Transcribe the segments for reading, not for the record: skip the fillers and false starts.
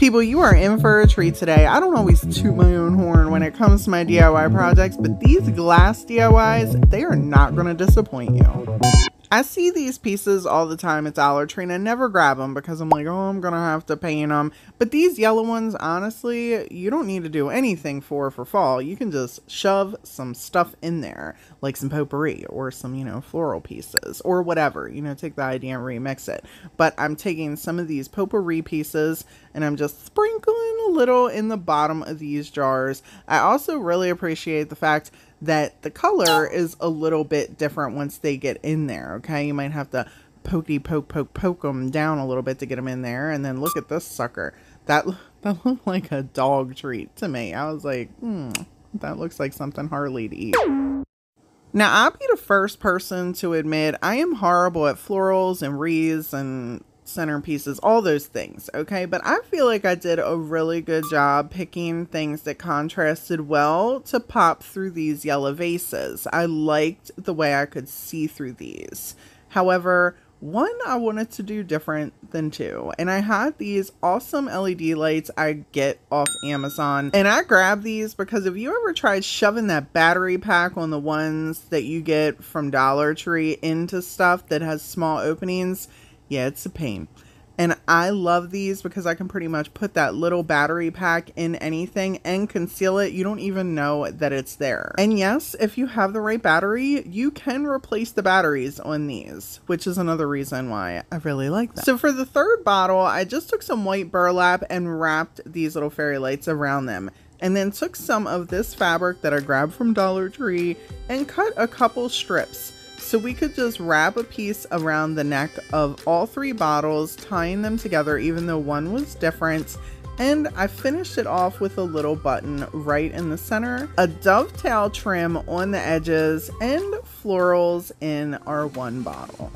People, you are in for a treat today. I don't always toot my own horn when it comes to my DIY projects, but these glass DIYs, they are not going to disappoint you. I see these pieces all the time at Dollar Tree and I never grab them because I'm like, oh, I'm going to have to paint them. But these yellow ones, honestly, you don't need to do anything for fall. You can just shove some stuff in there, like some potpourri or some, you know, floral pieces or whatever, you know, take the idea and remix it. But I'm taking some of these potpourri pieces and I'm just sprinkling a little in the bottom of these jars. I also really appreciate the fact that the color is a little bit different once they get in there, okay? You might have to poke them down a little bit to get them in there. And then look at this sucker. That looked like a dog treat to me. I was like, that looks like something Harley'd eat. Now, I'll be the first person to admit I am horrible at florals and wreaths and centerpieces, all those things, okay? But I feel like I did a really good job picking things that contrasted well to pop through these yellow vases. I liked the way I could see through these. However, one I wanted to do different than two, and I had these awesome LED lights I get off Amazon, and I grabbed these because if you ever tried shoving that battery pack on the ones that you get from Dollar Tree into stuff that has small openings, yeah, it's a pain. And I love these because I can pretty much put that little battery pack in anything and conceal it. You don't even know that it's there. And yes, if you have the right battery, you can replace the batteries on these, which is another reason why I really like them. So for the third bottle, I just took some white burlap and wrapped these little fairy lights around them. And then took some of this fabric that I grabbed from Dollar Tree and cut a couple strips. So we could just wrap a piece around the neck of all three bottles, tying them together even though one was different. And I finished it off with a little button right in the center, a dovetail trim on the edges, and florals in our one bottle.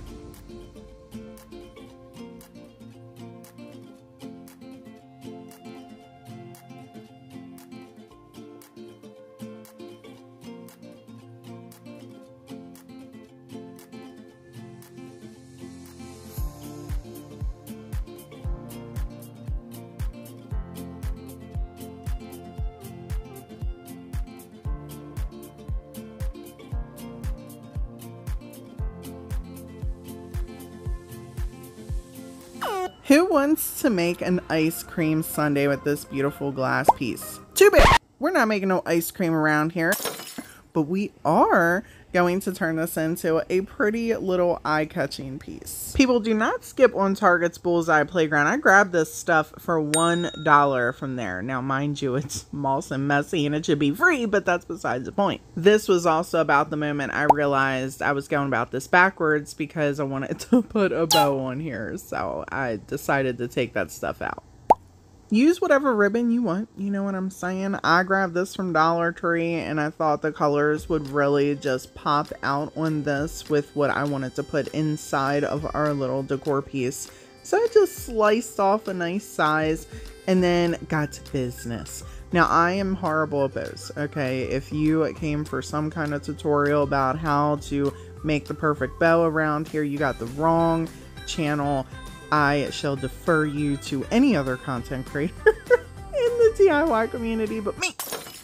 Who wants to make an ice cream sundae with this beautiful glass piece? Too bad. We're not making no ice cream around here, but we are going to turn this into a pretty little eye-catching piece. People, do not skip on Target's Bullseye Playground. I grabbed this stuff for $1 from there. Now, mind you, it's moss and messy and it should be free, but that's besides the point. This was also about the moment I realized I was going about this backwards because I wanted to put a bow on here. So I decided to take that stuff out. Use whatever ribbon you want, you know what I'm saying? I grabbed this from Dollar Tree and I thought the colors would really just pop out on this with what I wanted to put inside of our little decor piece. So I just sliced off a nice size and then got to business. Now I am horrible at bows, okay? If you came for some kind of tutorial about how to make the perfect bow around here, you got the wrong channel. I shall defer you to any other content creator in the DIY community but me.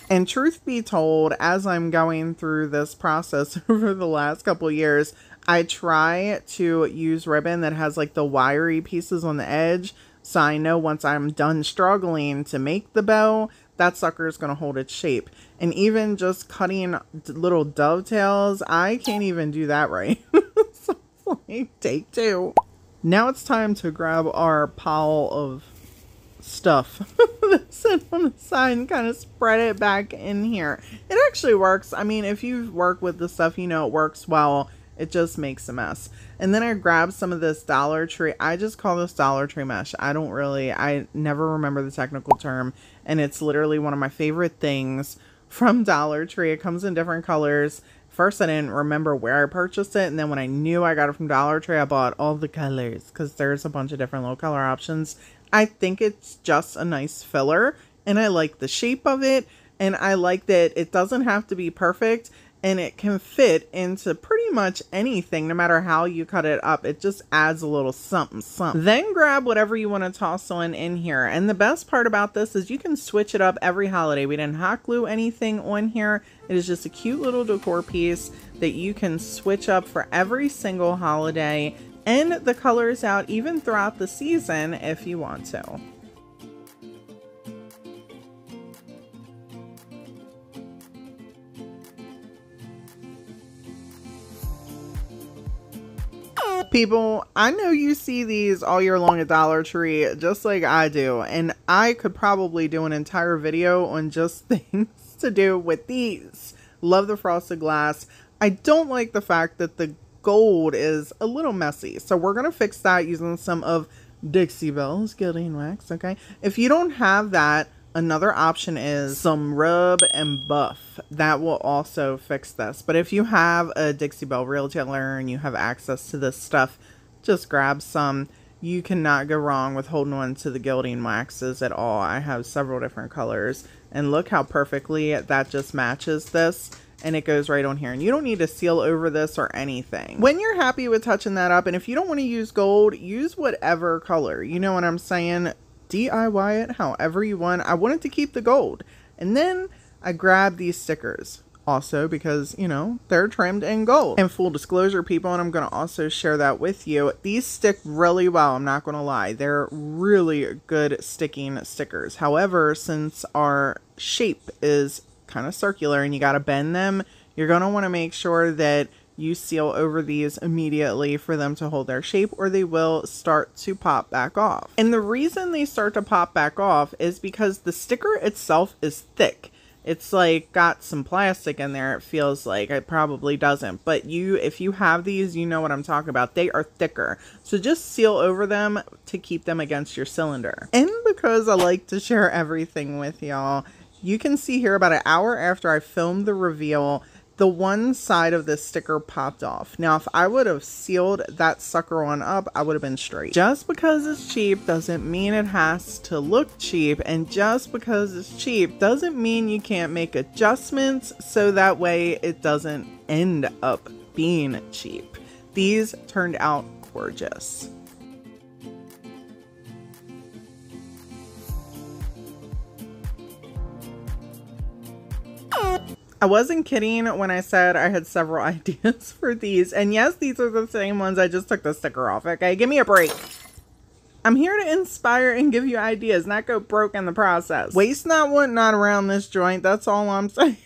And truth be told, as I'm going through this process over the last couple of years, I try to use ribbon that has like the wiry pieces on the edge. So I know once I'm done struggling to make the bow, that sucker is going to hold its shape. And even just cutting little dovetails, I can't even do that right. So it's like, take two. Now it's time to grab our pile of stuff that's set on the side and kind of spread it back in here. It actually works. I mean, if you work with the stuff, you know it works well. It just makes a mess. And then I grabbed some of this Dollar Tree. I just call this Dollar Tree mesh. I never remember the technical term. And it's literally one of my favorite things from Dollar Tree. It comes in different colors. First, I didn't remember where I purchased it. And then when I knew I got it from Dollar Tree, I bought all the colors because there's a bunch of different little color options. I think it's just a nice filler and I like the shape of it. And I like that it doesn't have to be perfect. and it can fit into pretty much anything, no matter how you cut it up. It just adds a little something, something. Then grab whatever you want to toss on in here. And the best part about this is you can switch it up every holiday. We didn't hot glue anything on here. It is just a cute little decor piece that you can switch up for every single holiday and the colors out even throughout the season if you want to. People, I know you see these all year long at Dollar Tree, just like I do, and I could probably do an entire video on just things to do with these. Love the frosted glass. I don't like the fact that the gold is a little messy, so we're going to fix that using some of Dixie Bell's gilding wax, okay? If you don't have that, another option is some rub and buff. That will also fix this. But if you have a Dixie Bell retailer and you have access to this stuff, just grab some. You cannot go wrong with holding on to the gilding waxes at all. I have several different colors. And look how perfectly that just matches this. And it goes right on here. And you don't need to seal over this or anything. When you're happy with touching that up, and if you don't want to use gold, use whatever color. You know what I'm saying? DIY it however you want. I wanted to keep the gold. And then I grabbed these stickers also because, you know, they're trimmed in gold. And full disclosure, people, and I'm going to also share that with you, these stick really well. I'm not going to lie. They're really good sticking stickers. However, since our shape is kind of circular and you got to bend them, you're going to want to make sure that you seal over these immediately for them to hold their shape, or they will start to pop back off. And the reason they start to pop back off is because the sticker itself is thick. It's like got some plastic in there, it feels like. It probably doesn't, but if you have these, you know what I'm talking about. They are thicker, so just seal over them to keep them against your cylinder. And because I like to share everything with y'all, you can see here about an hour after I filmed the reveal, the one side of this sticker popped off. Now, if I would have sealed that sucker on up, I would have been straight. Just because it's cheap doesn't mean it has to look cheap. And just because it's cheap doesn't mean you can't make adjustments so that way it doesn't end up being cheap. These turned out gorgeous. I wasn't kidding when I said I had several ideas for these. And yes, these are the same ones. I just took the sticker off. Okay, give me a break. I'm here to inspire and give you ideas, not go broke in the process. Waste not, want not around this joint. That's all I'm saying.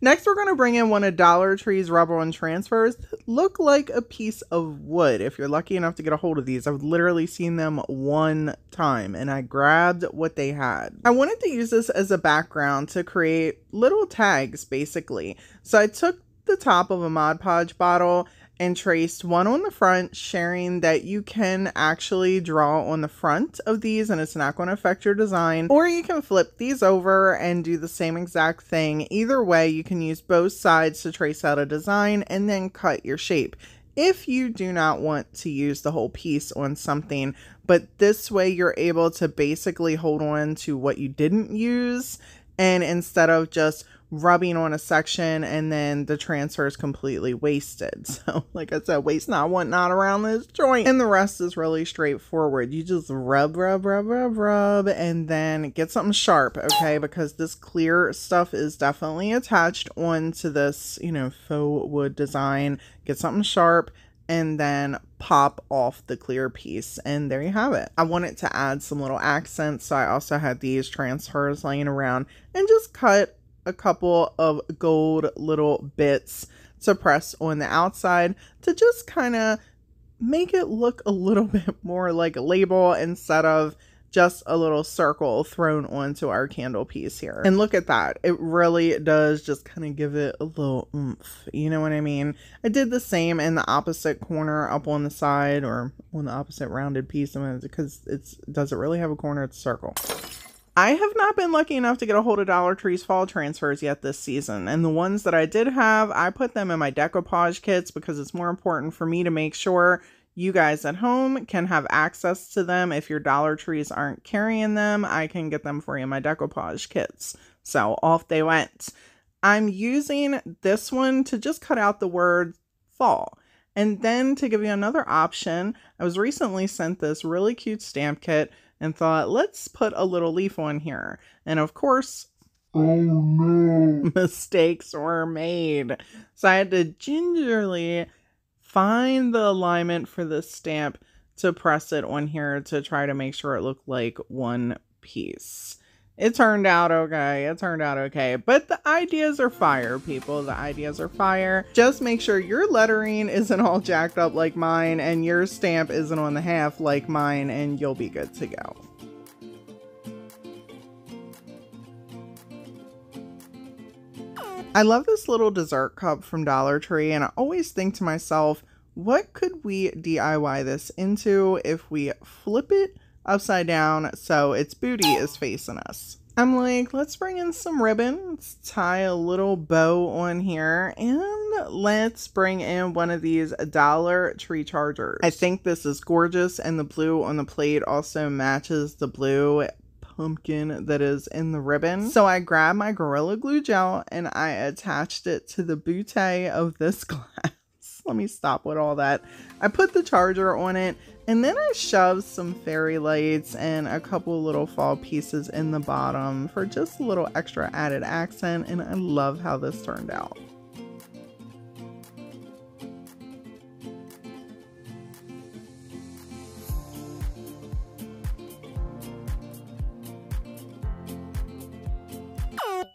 Next, we're going to bring in one of Dollar Tree's rub-on transfers that look like a piece of wood. If you're lucky enough to get a hold of these, I've literally seen them one time and I grabbed what they had. I wanted to use this as a background to create little tags, basically. So I took the top of a Mod Podge bottle and traced one on the front, sharing that you can actually draw on the front of these and it's not going to affect your design, or you can flip these over and do the same exact thing. Either way, you can use both sides to trace out a design and then cut your shape if you do not want to use the whole piece on something. But this way you're able to basically hold on to what you didn't use, and instead of just rubbing on a section and then the transfer is completely wasted. So like I said, waste not, want not around this joint. And the rest is really straightforward. You just rub and then get something sharp, okay? Because this clear stuff is definitely attached onto this, you know, faux wood design. Get something sharp and then pop off the clear piece, and there you have it. I wanted to add some little accents, so I also had these transfers laying around and just cut a couple of gold little bits to press on the outside to just kind of make it look a little bit more like a label instead of just a little circle thrown onto our candle piece here. And look at that. It really does just kind of give it a little oomph. You know what I mean? I did the same in the opposite corner up on the side, or on the opposite rounded piece, because does it really have a corner? It's a circle. I have not been lucky enough to get a hold of Dollar Tree's fall transfers yet this season, and the ones that I did have, I put them in my decoupage kits because it's more important for me to make sure you guys at home can have access to them. If your Dollar Trees aren't carrying them, I can get them for you in my decoupage kits. So off they went. I'm using this one to just cut out the word fall. And then to give you another option, I was recently sent this really cute stamp kit and thought, let's put a little leaf on here. And of course, mistakes were made. So I had to gingerly find the alignment for this stamp to press it on here to try to make sure it looked like one piece. It turned out okay. It turned out okay. But the ideas are fire, people. The ideas are fire. Just make sure your lettering isn't all jacked up like mine and your stamp isn't on the half like mine, and you'll be good to go. I love this little dessert cup from Dollar Tree, and I always think to myself, what could we DIY this into if we flip it upside down so its booty is facing us? I'm like, let's bring in some ribbon, let's tie a little bow on here, and let's bring in one of these Dollar Tree chargers. I think this is gorgeous, and the blue on the plate also matches the blue pumpkin that is in the ribbon. So I grabbed my Gorilla Glue gel and I attached it to the bouquet of this glass. Let me stop with all that. I put the charger on it, and then I shoved some fairy lights and a couple little fall pieces in the bottom for just a little extra added accent, and I love how this turned out.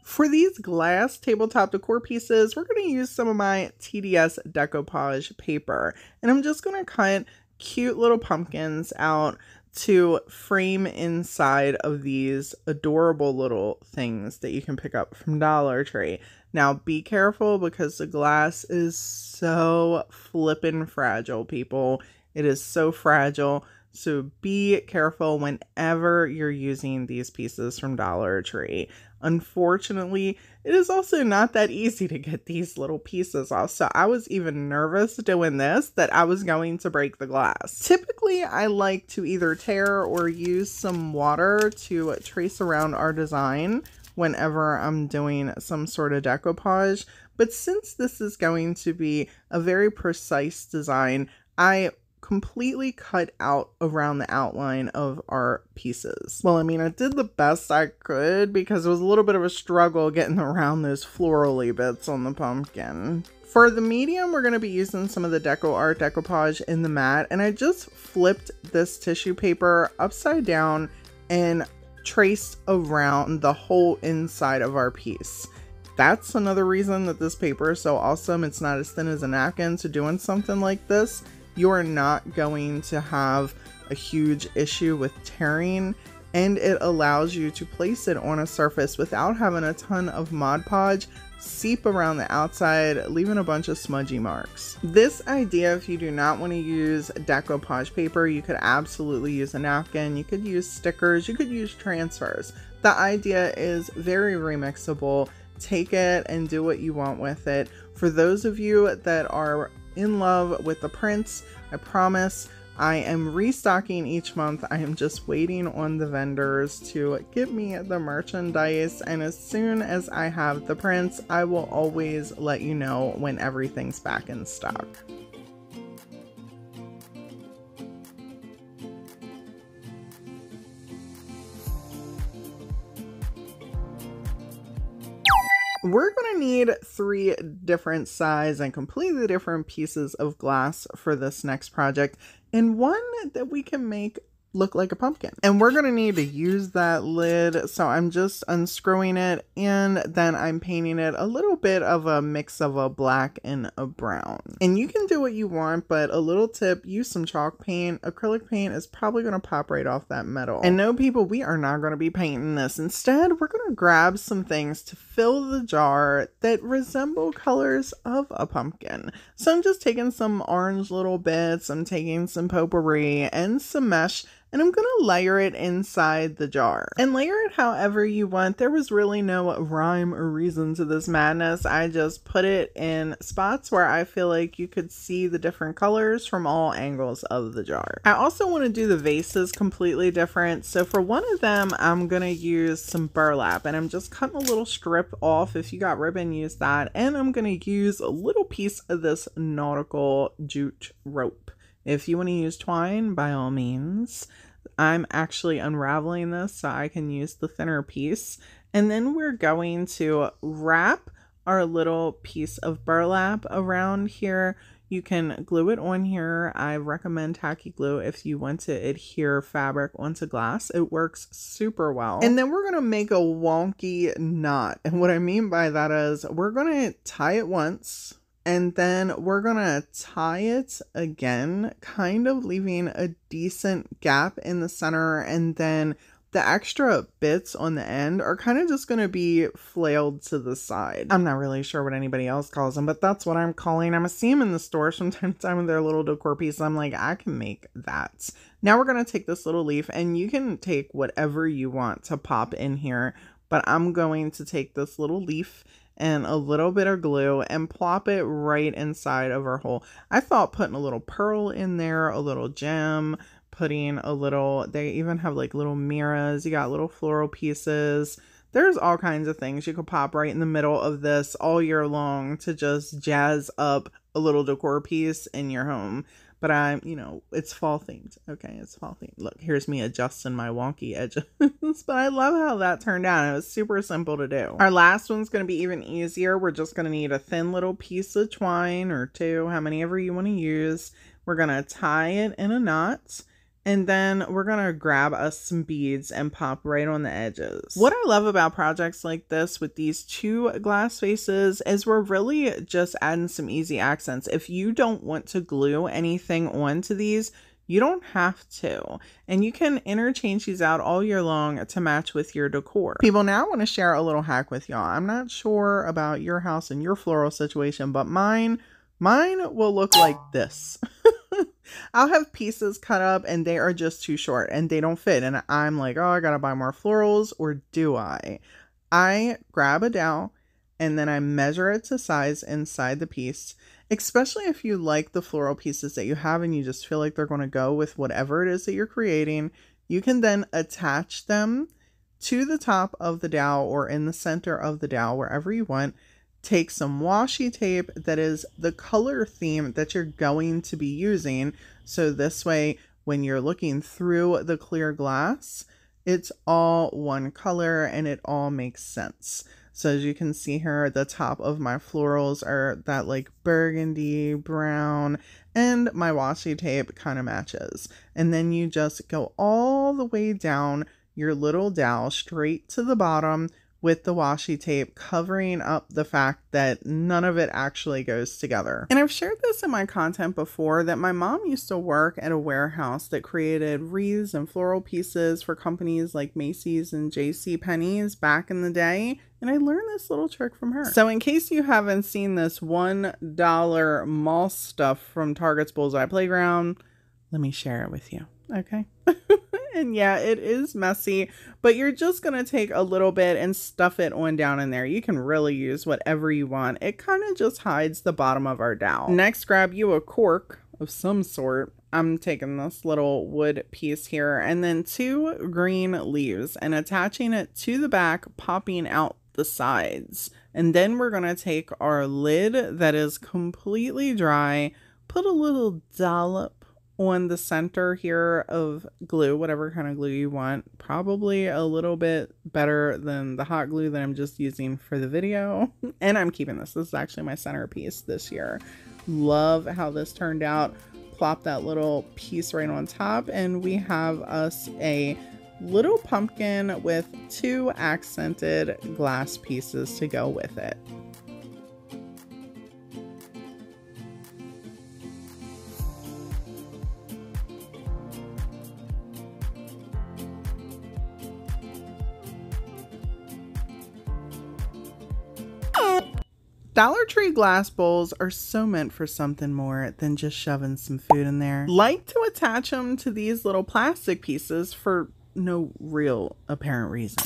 For these glass tabletop decor pieces, we're going to use some of my TDS DecoPage paper, and I'm just going to cut cute little pumpkins out to frame inside of these adorable little things that you can pick up from Dollar Tree. Now be careful because the glass is so flippin' fragile, people. It is so fragile. So be careful whenever you're using these pieces from Dollar Tree. Unfortunately, it is also not that easy to get these little pieces off. So I was even nervous doing this that I was going to break the glass. Typically, I like to either tear or use some water to trace around our design whenever I'm doing some sort of decoupage. But since this is going to be a very precise design, I completely cut out around the outline of our pieces. Well, I mean, I did the best I could because it was a little bit of a struggle getting around those florally bits on the pumpkin. For the medium, we're going to be using some of the DecoArt decoupage in the matte, and I just flipped this tissue paper upside down and traced around the whole inside of our piece. That's another reason that this paper is so awesome. It's not as thin as a napkin, so doing something like this, you're not going to have a huge issue with tearing, and it allows you to place it on a surface without having a ton of Mod Podge seep around the outside, leaving a bunch of smudgy marks. This idea, if you do not want to use decoupage paper, you could absolutely use a napkin, you could use stickers, you could use transfers. The idea is very remixable. Take it and do what you want with it. For those of you that are in love with the prints, I promise I am restocking each month. I am just waiting on the vendors to give me the merchandise, and as soon as I have the prints, I will always let you know when everything's back in stock. We're going to need 3 different size and completely different pieces of glass for this next project, and one that we can make look like a pumpkin. And we're going to need to use that lid, so I'm just unscrewing it, and then I'm painting it a little bit of a mix of a black and a brown. And you can do what you want, but a little tip, use some chalk paint. Acrylic paint is probably going to pop right off that metal. And no, people, we are not going to be painting this. Instead, we're going to grab some things to fill the jar that resemble colors of a pumpkin. So I'm just taking some orange little bits, I'm taking some potpourri and some mesh, and I'm gonna layer it inside the jar and layer it however you want. There was really no rhyme or reason to this madness. I just put it in spots where I feel like you could see the different colors from all angles of the jar. I also want to do the vases completely different. So for one of them, I'm gonna use some burlap and I'm just cutting a little strip off. If you got ribbon, use that. And I'm gonna use a little piece of this nautical jute rope. If you want to use twine, by all means. I'm actually unraveling this so I can use the thinner piece. And then we're going to wrap our little piece of burlap around here. You can glue it on here. I recommend tacky glue if you want to adhere fabric onto glass. It works super well. And then we're gonna make a wonky knot. And what I mean by that is we're gonna tie it once, and then we're gonna tie it again, kind of leaving a decent gap in the center. And then the extra bits on the end are kind of just going to be flailed to the side. I'm not really sure what anybody else calls them, but that's what I'm calling. I'm seeing them in the store from time to time with their little decor piece. I'm like, I can make that. Now we're going to take this little leaf, and you can take whatever you want to pop in here, but I'm going to take this little leaf and a little bit of glue and plop it right inside of our hole. I thought putting a little pearl in there, a little gem, putting a little, they even have like little mirrors, you got little floral pieces. There's all kinds of things you could pop right in the middle of this all year long to just jazz up a little decor piece in your home. But I'm, you know, it's fall themed. Okay, it's fall themed. Look, here's me adjusting my wonky edges. But I love how that turned out. It was super simple to do. Our last one's going to be even easier. We're just going to need a thin little piece of twine or two, how many ever you want to use. We're going to tie it in a knot. And then we're going to grab us some beads and pop right on the edges. What I love about projects like this with these two glass faces is we're really just adding some easy accents. If you don't want to glue anything onto these, you don't have to. And you can interchange these out all year long to match with your decor. People, now I want to share a little hack with y'all. I'm not sure about your house and your floral situation, but mine will look like this. I'll have pieces cut up and they are just too short and they don't fit. And I'm like, oh, I gotta buy more florals, or do I? I grab a dowel and then I measure it to size inside the piece, especially if you like the floral pieces that you have and you just feel like they're gonna go with whatever it is that you're creating. You can then attach them to the top of the dowel or in the center of the dowel, wherever you want. Take some washi tape that is the color theme that you're going to be using. So this way, when you're looking through the clear glass, it's all one color and it all makes sense. So as you can see here, the top of my florals are that like burgundy brown, and my washi tape kind of matches. And then you just go all the way down your little dowel straight to the bottom with the washi tape, covering up the fact that none of it actually goes together. And I've shared this in my content before that my mom used to work at a warehouse that created wreaths and floral pieces for companies like Macy's and JCPenney's back in the day. And I learned this little trick from her. So in case you haven't seen this $1 moss stuff from Target's Bullseye Playground, let me share it with you, okay? And yeah, it is messy, but you're just going to take a little bit and stuff it on down in there. You can really use whatever you want. It kind of just hides the bottom of our dowel. Next, grab you a cork of some sort. I'm taking this little wood piece here, and then two green leaves and attaching it to the back, popping out the sides. And then we're going to take our lid that is completely dry, put a little dollop on the center here of glue, whatever kind of glue you want, probably a little bit better than the hot glue that I'm just using for the video. And I'm keeping this. This is actually my centerpiece this year. Love how this turned out. Plop that little piece right on top, and we have us a little pumpkin with two accented glass pieces to go with it. Dollar Tree glass bowls are so meant for something more than just shoving some food in there. Like to attach them to these little plastic pieces for no real apparent reason.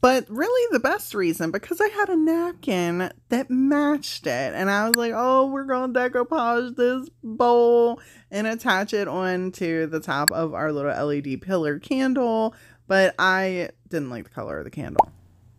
But really the best reason, because I had a napkin that matched it. And I was like, oh, we're going to decoupage this bowl and attach it onto the top of our little LED pillar candle. But I didn't like the color of the candle.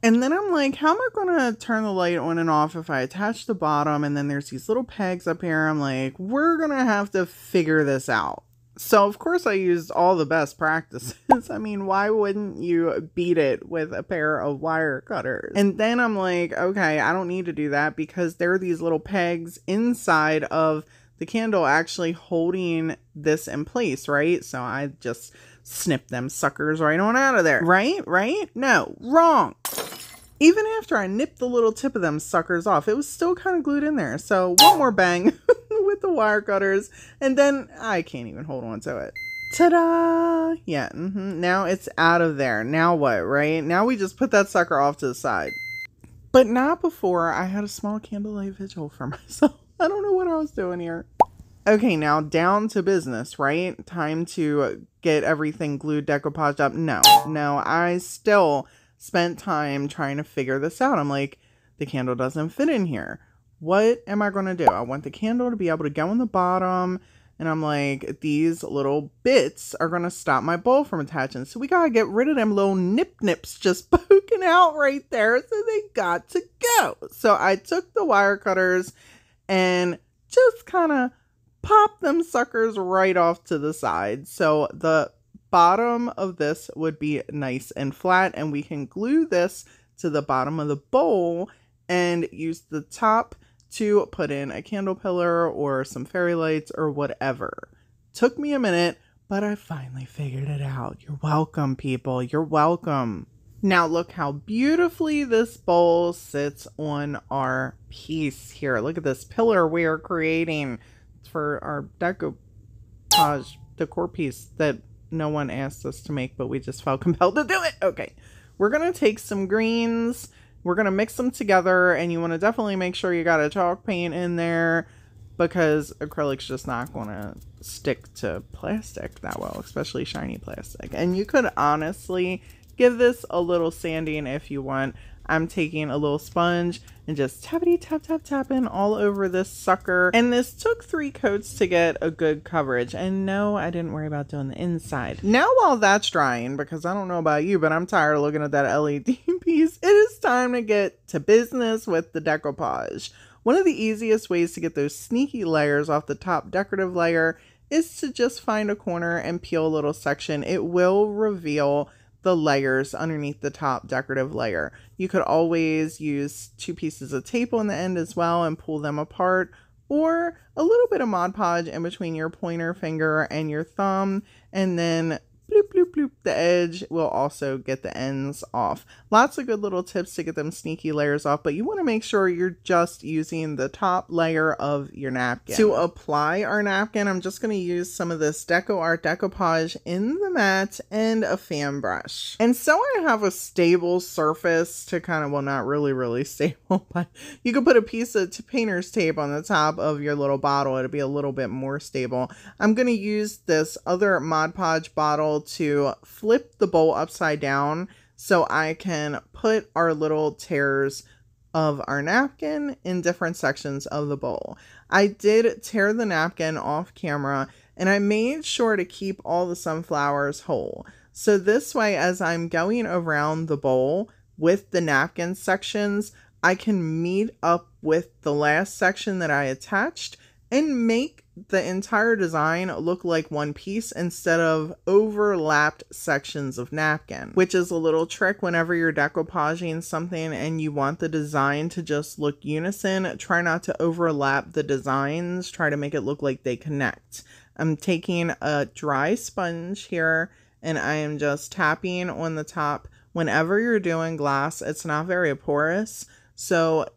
And then I'm like, how am I going to turn the light on and off if I attach the bottom? And then there's these little pegs up here. I'm like, we're going to have to figure this out. So, of course, I used all the best practices. I mean, why wouldn't you beat it with a pair of wire cutters? And then I'm like, okay, I don't need to do that because there are these little pegs inside of the candle actually holding this in place, right? So I just snipped them suckers right on out of there. Right? No, wrong. Even after I nipped the little tip of them suckers off, it was still kind of glued in there. So one more bang with the wire cutters, and then I can't even hold on to it. Ta-da! Yeah, Now it's out of there. Now what, right? Now we just put that sucker off to the side. But not before I had a small candlelight vigil for myself. I don't know what I was doing here. Okay, now down to business, right? Time to get everything glued, decoupaged up. No, I still spent time trying to figure this out. I'm like, the candle doesn't fit in here. What am I going to do? I want the candle to be able to go on the bottom. And I'm like, these little bits are going to stop my bowl from attaching. So we got to get rid of them little nip-nips just poking out right there. So they got to go. So I took the wire cutters and just kind of popped them suckers right off to the side. So the bottom of this would be nice and flat. And we can glue this to the bottom of the bowl and use the top to put in a candle pillar or some fairy lights or whatever. Took me a minute, but I finally figured it out. You're welcome, people. You're welcome. Now look how beautifully this bowl sits on our piece here. Look at this pillar we are creating for our decoupage decor piece that no one asked us to make, but we just felt compelled to do it. Okay, we're gonna take some greens. We're going to mix them together, and you want to definitely make sure you got a chalk paint in there because acrylic's just not going to stick to plastic that well, especially shiny plastic. And you could honestly give this a little sanding if you want. I'm taking a little sponge and just tapping all over this sucker. And this took 3 coats to get a good coverage. And no, I didn't worry about doing the inside. Now while that's drying, because I don't know about you, but I'm tired of looking at that LED piece, it is time to get to business with the decoupage. One of the easiest ways to get those sneaky layers off the top decorative layer is to just find a corner and peel a little section. It will reveal the layers underneath the top decorative layer. You could always use 2 pieces of tape on the end as well and pull them apart, or a little bit of Mod Podge in between your pointer finger and your thumb, and then bloop the edge will also get the ends off. Lots of good little tips to get them sneaky layers off, but you want to make sure you're just using the top layer of your napkin. To apply our napkin, I'm just going to use some of this DecoArt decoupage in the mat and a fan brush. And so I have a stable surface to kind of, well, not really stable, but you could put a piece of painter's tape on the top of your little bottle. It'll be a little bit more stable. I'm going to use this other Mod Podge bottle to flip the bowl upside down so I can put our little tears of our napkin in different sections of the bowl. I did tear the napkin off camera, and I made sure to keep all the sunflowers whole. So this way, as I'm going around the bowl with the napkin sections, I can meet up with the last section that I attached and make the entire design look like one piece instead of overlapped sections of napkin, which is a little trick whenever you're decoupaging something and you want the design to just look unison. Try not to overlap the designs. Try to make it look like they connect. I'm taking a dry sponge here and I am just tapping on the top. Whenever you're doing glass, it's not very porous, so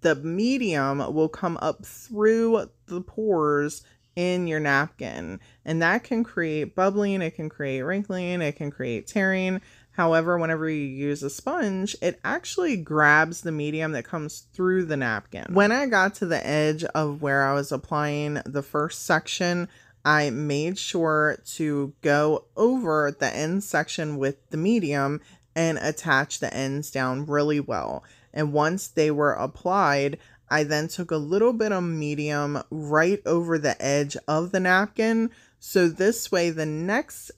the medium will come up through the pores in your napkin, and that can create bubbling, it can create wrinkling, it can create tearing, However, whenever you use a sponge, it actually grabs the medium that comes through the napkin. When I got to the edge of where I was applying the first section, I made sure to go over the end section with the medium and attach the ends down really well. And once they were applied, I then took a little bit of medium right over the edge of the napkin. So this way, the next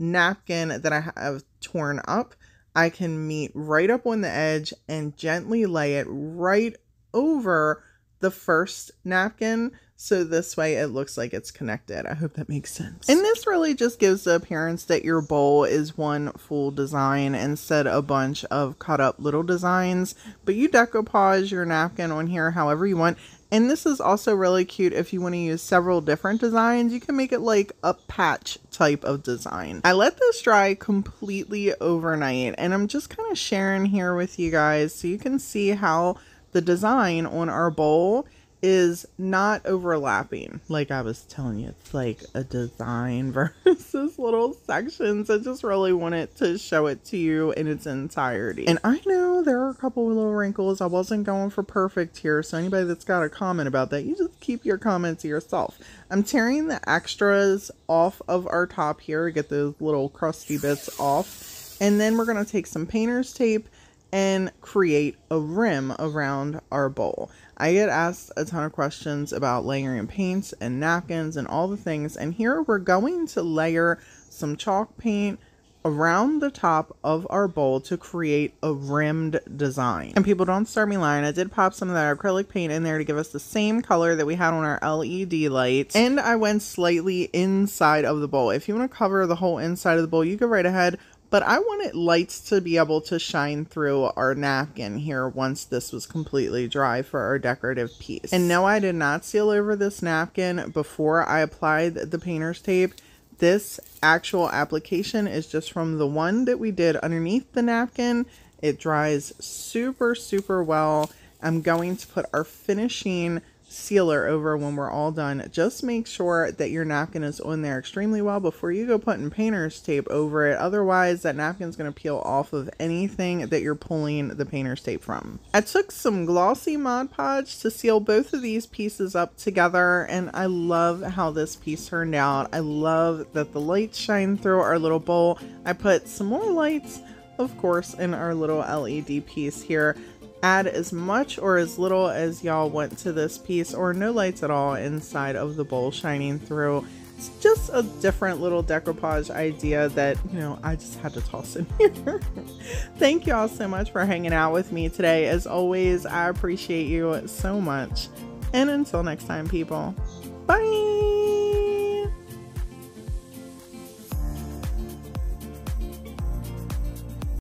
napkin that I have torn up, I can meet right up on the edge and gently lay it right over the first napkin. So this way it looks like it's connected. I hope that makes sense. And this really just gives the appearance that your bowl is one full design instead of a bunch of cut up little designs. But you decoupage your napkin on here however you want. And this is also really cute if you want to use several different designs. You can make it like a patch type of design. I let this dry completely overnight, and I'm just kind of sharing here with you guys so you can see how the design on our bowl is not overlapping. Like I was telling you, it's like a design versus little sections. I just really wanted to show it to you in its entirety. And I know there are a couple of little wrinkles. I wasn't going for perfect here, so anybody that's got a comment about that, you just keep your comment to yourself. I'm tearing the extras off of our top here, get those little crusty bits off, and then we're going to take some painter's tape and create a rim around our bowl. I get asked a ton of questions about layering paints and napkins and all the things, and here we're going to layer some chalk paint around the top of our bowl to create a rimmed design. And people, don't start me lying, I did pop some of that acrylic paint in there to give us the same color that we had on our LED lights, and I went slightly inside of the bowl. If you want to cover the whole inside of the bowl, you go right ahead, but I wanted lights to be able to shine through our napkin here once this was completely dry for our decorative piece. And no, I did not seal over this napkin before I applied the painter's tape. This actual application is just from the one that we did underneath the napkin. It dries super, super well. I'm going to put our finishing sealer over when we're all done. Just make sure that your napkin is on there extremely well before you go putting painter's tape over it, otherwise that napkin's going to peel off of anything that you're pulling the painter's tape from. I took some glossy Mod Podge to seal both of these pieces up together, and I love how this piece turned out. I love that the lights shine through our little bowl. I put some more lights, of course, in our little LED piece here. Add as much or as little as y'all want to this piece, or no lights at all inside of the bowl shining through. It's just a different little decoupage idea that, you know, I just had to toss in here. Thank y'all so much for hanging out with me today. As always, I appreciate you so much. And until next time, people, bye.